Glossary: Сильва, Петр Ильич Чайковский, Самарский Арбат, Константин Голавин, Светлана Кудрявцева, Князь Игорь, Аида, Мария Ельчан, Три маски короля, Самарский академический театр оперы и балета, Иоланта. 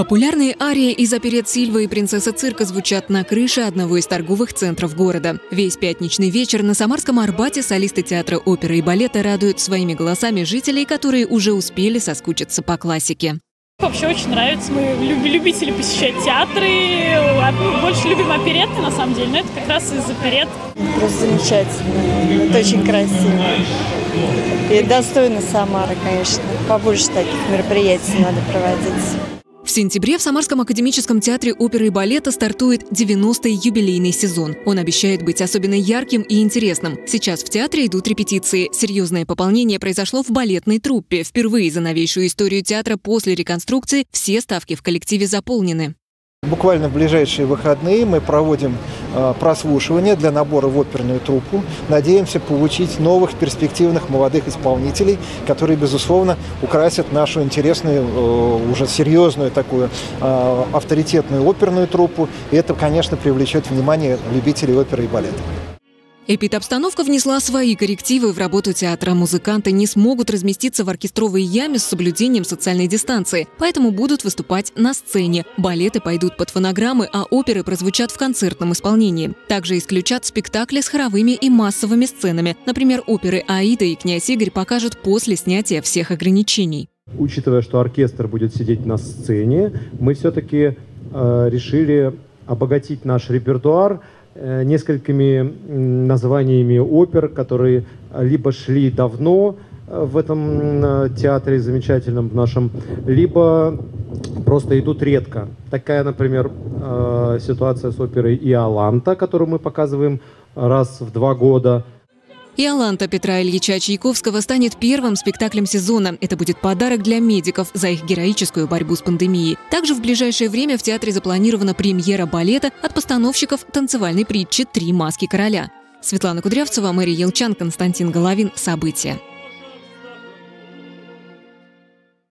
Популярные арии из оперет «Сильва» и «Принцесса цирка» звучат на крыше одного из торговых центров города. Весь пятничный вечер на Самарском Арбате солисты театра оперы и балета радуют своими голосами жителей, которые уже успели соскучиться по классике. Вообще очень нравится. Мы любители посещать театры. Больше любим оперетты, на самом деле. Но это как раз из оперет. Просто замечательно. Это очень красиво. И достойно Самары, конечно. Побольше таких мероприятий надо проводить. В сентябре в Самарском академическом театре оперы и балета стартует 90-й юбилейный сезон. Он обещает быть особенно ярким и интересным. Сейчас в театре идут репетиции. Серьезное пополнение произошло в балетной труппе. Впервые за новейшую историю театра после реконструкции все ставки в коллективе заполнены. Буквально в ближайшие выходные мы проводим прослушивание для набора в оперную труппу. Надеемся получить новых перспективных молодых исполнителей, которые, безусловно, украсят нашу интересную, уже серьезную такую авторитетную оперную труппу. И это, конечно, привлечет внимание любителей оперы и балета. Эпид-обстановка внесла свои коррективы в работу театра. Музыканты не смогут разместиться в оркестровой яме с соблюдением социальной дистанции, поэтому будут выступать на сцене. Балеты пойдут под фонограммы, а оперы прозвучат в концертном исполнении. Также исключат спектакли с хоровыми и массовыми сценами. Например, оперы «Аида» и «Князь Игорь» покажут после снятия всех ограничений. Учитывая, что оркестр будет сидеть на сцене, мы все-таки решили обогатить наш репертуар несколькими названиями опер, которые либо шли давно в этом театре замечательном нашем, либо просто идут редко. Такая, например, ситуация с оперой «Иоланта», которую мы показываем раз в 2 года. «Иоланта» Петра Ильича Чайковского станет первым спектаклем сезона. Это будет подарок для медиков за их героическую борьбу с пандемией. Также в ближайшее время в театре запланирована премьера балета от постановщиков танцевальной притчи «Три маски короля». Светлана Кудрявцева, Мария Ельчан, Константин Голавин. События.